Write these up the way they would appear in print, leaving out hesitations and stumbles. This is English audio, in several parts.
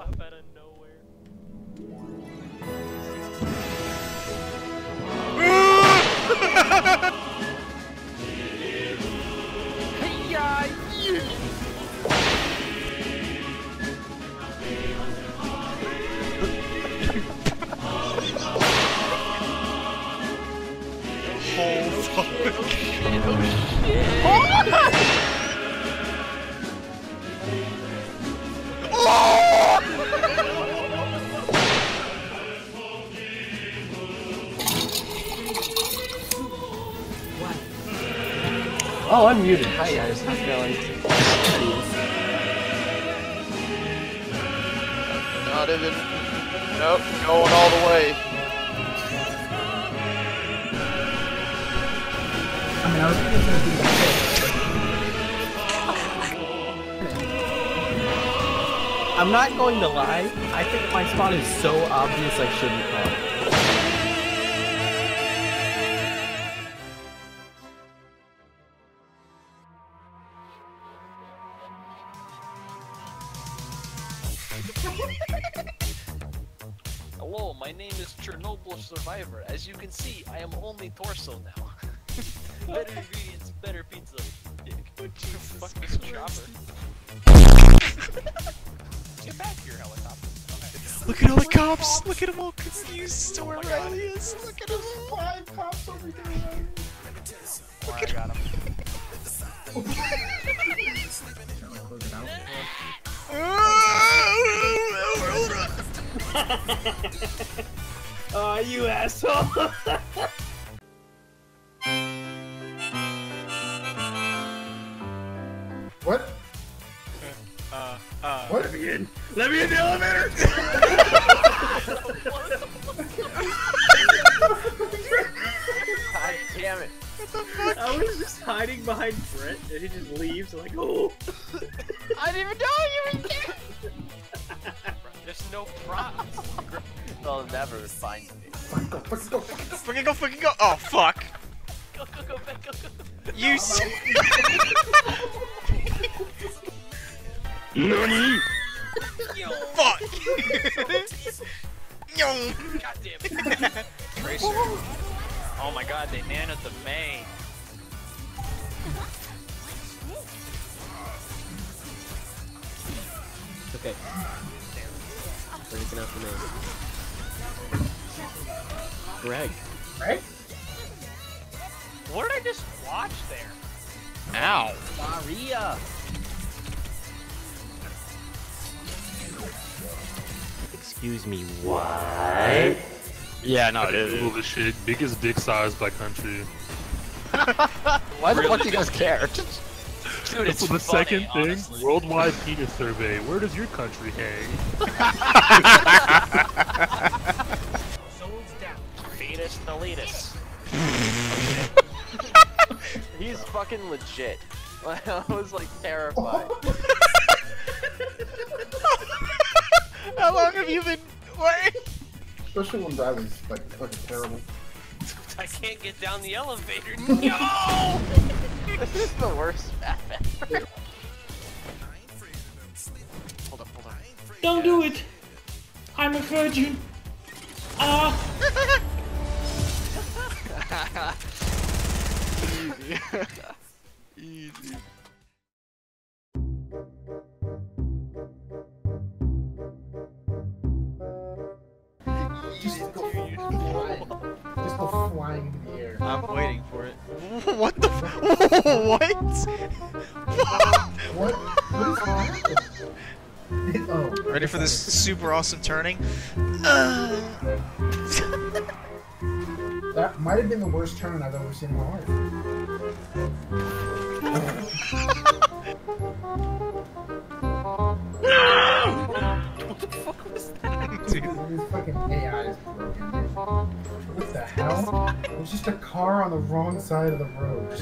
up out of nowhere. Oh, I'm muted. Hi guys, how's it going? Not even. Nope, going all the way. I mean, I was thinking it was gonna be that. I'm not going to lie. I think my spawn is so obvious I shouldn't call it. Hello, my name is Chernobyl Survivor. As you can see, I am only torso now. Better ingredients, better pizza. Dick. What the fuck is chopper? Get back here, helicopter. Okay. Look at all the cops! Look at them all confused to where Riley is! Look at them! 5 cops over there! Look at him! Oh, you asshole! What? What? Let me in the elevator! God damn it. What the fuck? I was just hiding behind Brett and he just leaves like, oh! I didn't even know you were there! There's no props. They'll never find me. Fucking go, fucking go, fucking go, fucking go! Oh fuck! Go, go, go, back, go, go! You NANI?! Yo! Fuck! Yo! God damn it! Tracer. Oh my god, they nanoed the main. Okay. Breaking out the name. Greg. Greg? What did I just watch there? Ow! Maria! Excuse me, what? Yeah, no, it is. Google the shit. Biggest dick size by country. Why the fuck do you guys care? Dude, this is the second thing, honestly. Worldwide penis survey. Where does your country hang? Someone's down. Fetus Nolitus. He's fucking legit. I was like terrified. How long have you been playing? Especially when I was like fucking terrible. I can't get down the elevator. No! This is the worst map ever. Hold up, hold on. Don't do it! I'm a virgin! Ah! Easy. Easy. Just go flying in the air. I'm waiting for it. What the f- What? What? What is happening? Oh. Ready for this super awesome turning? That might have been the worst turn I've ever seen in my life. What the fuck was that? Dude, this fucking AI is broken. What the hell? It was just a car on the wrong side of the road.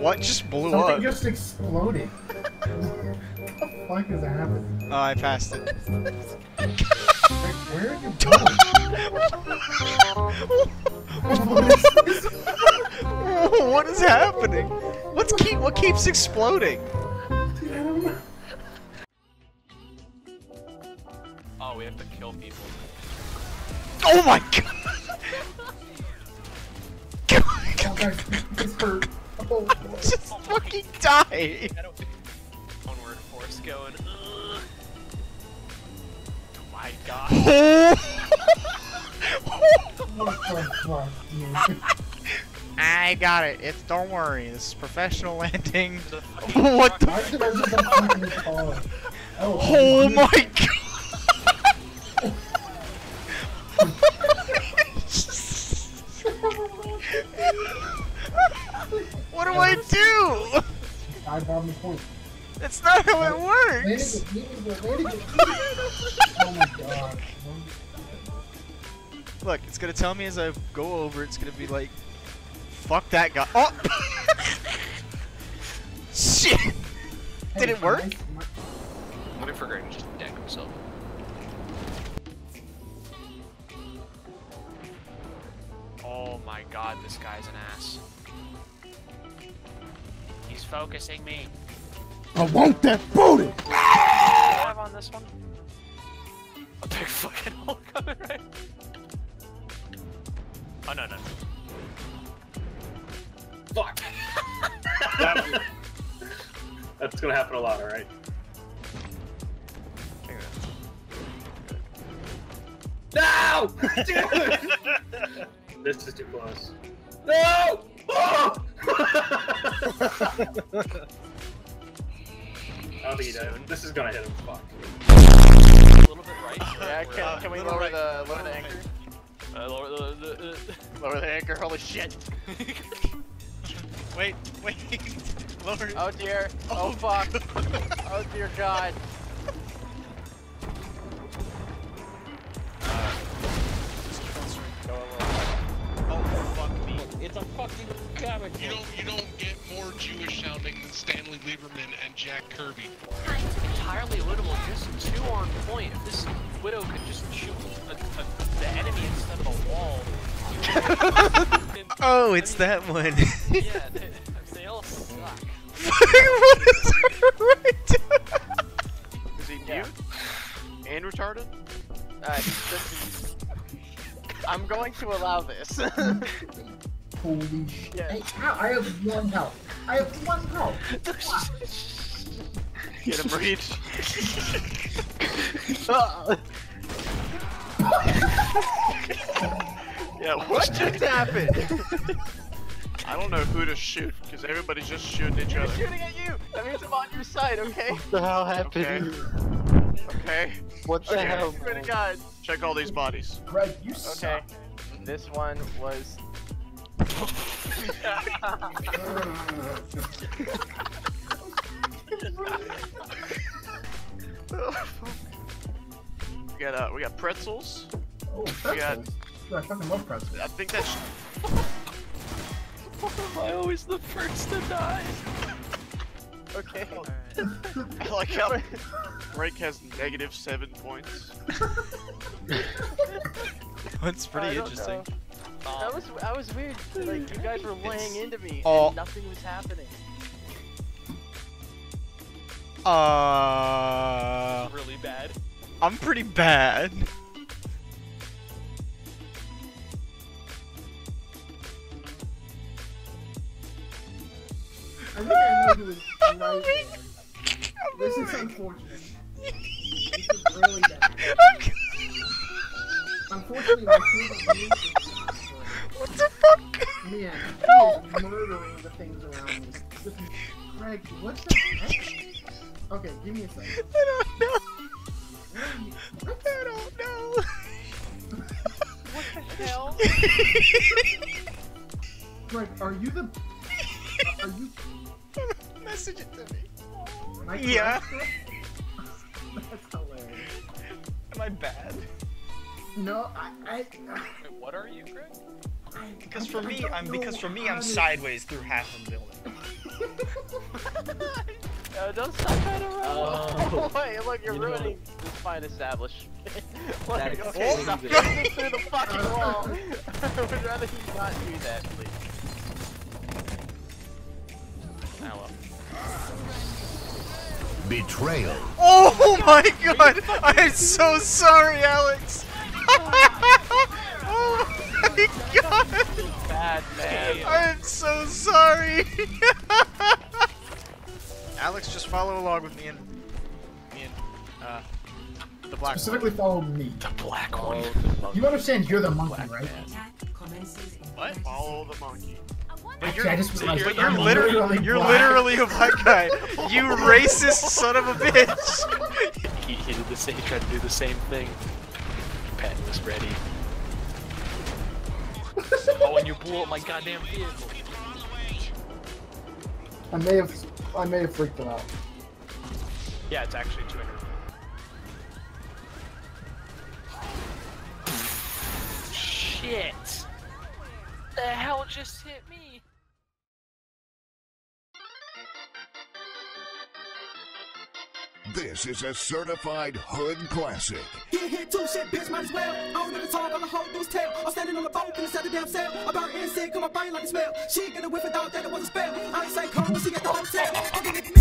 What just blew up? Something just exploded. What the fuck is happening? Oh, I passed it. Where are you going? What is happening? What keeps exploding? Oh, we have to kill people. Oh my god! I just fucking die! Onward force going. Oh my god. What the fuck, dude? I got it. It's, don't worry. This is professional landing. What the fuck? Oh my god! What do I do? I bomb the point. That's not how it works. Oh my god! Look, it's gonna tell me as I go over. It's gonna be like, "Fuck that guy!" Oh! Shit! Hey, did it work? I'm waiting for Greg to just deck himself. Oh my god, this guy's an ass. He's focusing me. I want that booty! Do I have on this one? A big fucking hole coming right. Oh no, no. Fuck! That's gonna happen a lot, alright? No! Dude! This is too close. No! Oh! I'll be done. This is gonna hit him. Fuck. A little bit right. Yeah, can we lower right. Lower the anchor? Lower the anchor. Holy shit! Wait, wait. Lower. Oh dear. Oh fuck. Oh dear god. It's a fucking cabbage. You don't get more Jewish sounding than Stanley Lieberman and Jack Kirby. It's entirely winnable. Just two on point. If this widow could just shoot the enemy instead of a wall. Oh, it's that one. Yeah, they all suck. What is her right to? Is he mute? And retarded? I'm going to allow this. Holy shit. Yeah. Hey, I have one health. I have one health. Get a breach. Yeah, what just happened? I don't know who to shoot, because everybody's just shooting each other. They're shooting at you! That means I'm on your side, okay? What the hell happened? Okay. Okay. What the hell? Swear to God. Check all these bodies. Greg, you suck. Okay. This one was... we got pretzels. Oh, pretzels. I fucking love pretzels. I think that's. Why am I always the first to die? Okay. I like how Drake has -7 points. That's pretty interesting. Know. That was weird. Like you guys were laying into me, and nothing was happening. Really bad. I'm pretty bad. I think I know who is right. This is unfortunate. This is really bad. Unfortunately, my team what the fuck? Man, he's murdering the things around me. Greg, what the heck? Okay, give me a second. I don't know. I don't know. What the hell? Greg, are you the... Are you... Message it to me. Am I yeah. That's hilarious. Am I bad? No, Wait, what are you, Greg? Because for me, I'm sideways through half the building. Don't stop that around. Oh. Wait, look, you're ruining this fine establishment. Like, okay, stop going through the fucking wall. I would rather you not do that, please. Oh well. Betrayal. Oh! Oh my god! I'm so sorry, Alex! Oh my god! I'm so sorry! Alex, just follow along with me and... the black specifically one. Follow me. The black one. You understand you're the monkey, right? What? Follow the monkey. But you're literally a black guy. You racist son of a bitch. He tried to do the same thing. Pat was ready. Oh, and you blew up my goddamn vehicle. I may have freaked it out. Yeah, it's actually 200. Shit! The hell just hit me? This is a certified hood classic. Hit two shit, bitch, might as well. I was gonna talk on the whole loose tail. I'm standing on the boat and inside the damn cell. I burn insect, come my brain like a smell. She gonna whip it out, that it was a spell. I ain't say calm, she got the whole tail.